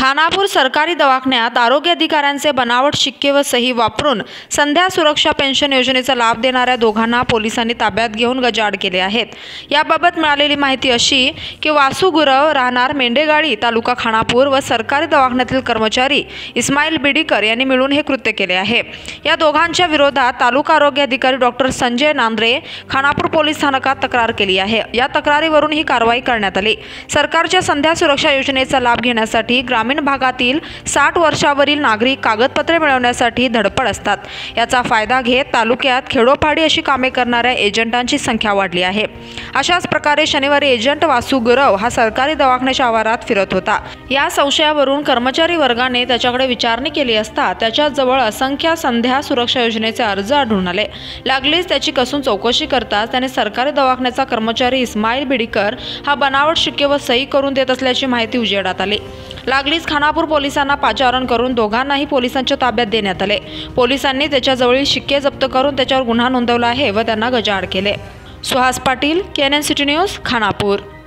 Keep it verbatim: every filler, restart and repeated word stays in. खानापूर सरकारी दवाखान्यात आरोग्य अधिकाऱ्यांचे बनावट शिक्के व सही वापरून संध्या सुरक्षा पेन्शन योजनेचा लाभ देणाऱ्या दोघांना पोलिसांनी ताब्यात घेऊन गजाआड केले आहेत। याबाबत मिळालेली माहिती अशी की वासू गुरव राहणार मेंढेगाळी तालुका खानापूर व सरकारी दवाखान्यातील कर्मचारी इस्माईल बिडीकर यांनी मिळून हे कृत्य केले आहे। या दोघांच्या विरोधात तालुका आरोग्य अधिकारी डॉक्टर संजय नांद्रे खानापूर पोलीस स्थानकात तक्रार केली आहे। या तक्रारीवरून ही कारवाई करण्यात आली। सरकारच्या संध्या सुरक्षा योजनेचा लाभ घेण्यासाठी ग्रामीण भागातील साठ वर्षावरील नागरिक कागदपत्रे मिळवण्यासाठी धडपड असतात। याचा फायदा घेत तालुक्यात खेडोपाडी अशी कामे करणाऱ्या एजंटांची संख्या वाढली आहे। अशाच प्रकारे शनिवारी एजंट वासू गुरव हा सरकारी दवाखान्याच्या आवारात फिरत होता। या संशयावरून कर्मचारी वर्गाने त्याच्याकडे विचारणी केली असता त्याच्याजवळ असंख्य संध्या सुरक्षा योजनेचे अर्ज आढळून आले। लागलीच त्याची कसून चौकशी करताच त्याने सरकारी दवाखान्याचा कर्मचारी इस्माईल बिडीकर हा बनावट शिक्के व सही करून देत असल्याची माहिती उजेडात आली। लागलीच खानापूर पोलिसांना पाचारण करून दोघांनाही पोलिसांच्या ताब्यात देण्यात आले। पोलिसांनी त्याच्याजवळील शिक्के जप्त करून त्याच्यावर गुन्हा नोंदवला आहे व त्यांना गजाआड केले। Suhas Patil, K N N city news, Khanapur.